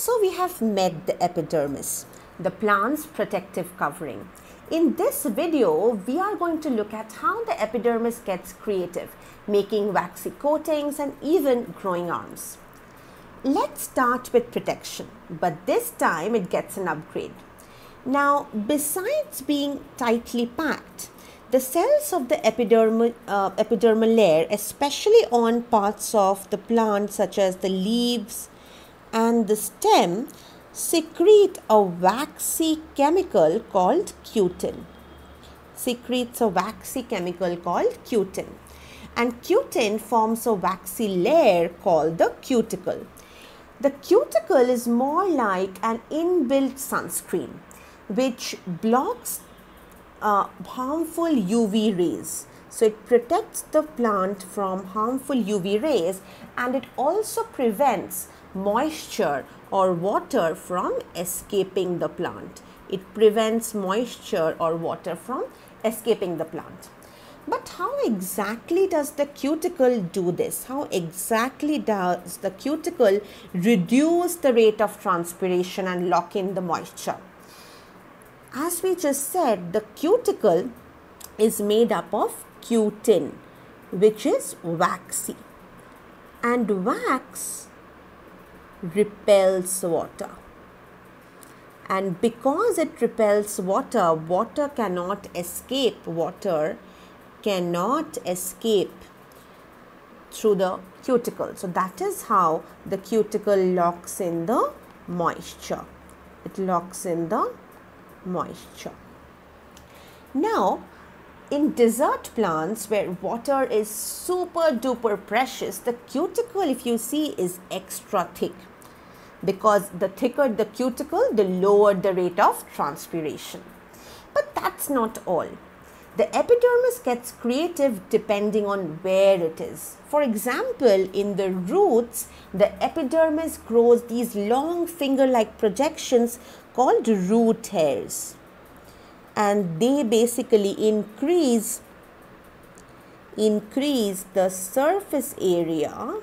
So we have met the epidermis, the plant's protective covering. In this video, we are going to look at how the epidermis gets creative, making waxy coatings and even growing arms. Let's start with protection, but this time it gets an upgrade. Now, besides being tightly packed, the cells of the epidermal layer, especially on parts of the plant such as the leaves and the stem, secrete a waxy chemical called cutin. And cutin forms a waxy layer called the cuticle. The cuticle is more like an inbuilt sunscreen, which blocks harmful UV rays. So it protects the plant from harmful UV rays, and it also prevents moisture or water from escaping the plant. But how exactly does the cuticle do this? How exactly does the cuticle reduce the rate of transpiration and lock in the moisture? As we just said, the cuticle is made up of cutin, which is waxy, and wax repels water. And because it repels water, water cannot escape through the cuticle. So that is how the cuticle locks in the moisture. Now, in desert plants where water is super duper precious, the cuticle, if you see, is extra thick, because the thicker the cuticle, the lower the rate of transpiration. But that's not all. The epidermis gets creative depending on where it is. For example, in the roots, the epidermis grows these long finger-like projections called root hairs, and they basically increase the surface area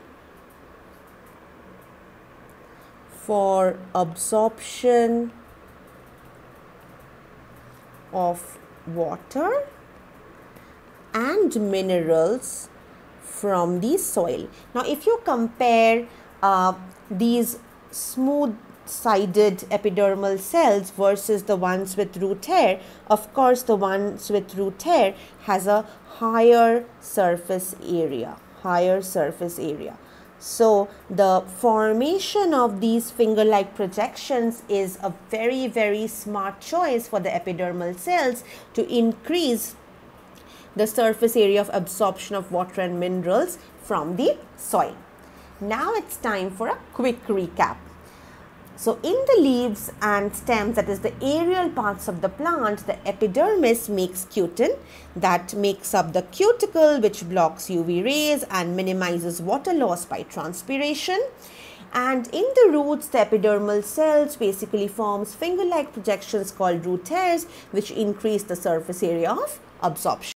for absorption of water and minerals from the soil. Now, if you compare these smooth-sided epidermal cells versus the ones with root hair, of course, the ones with root hair has a higher surface area, So the formation of these finger-like projections is a very, very smart choice for the epidermal cells to increase the surface area of absorption of water and minerals from the soil. Now it's time for a quick recap. So in the leaves and stems, that is the aerial parts of the plant, the epidermis makes cutin that makes up the cuticle, which blocks UV rays and minimizes water loss by transpiration. And in the roots, the epidermal cells basically forms finger-like projections called root hairs, which increase the surface area of absorption.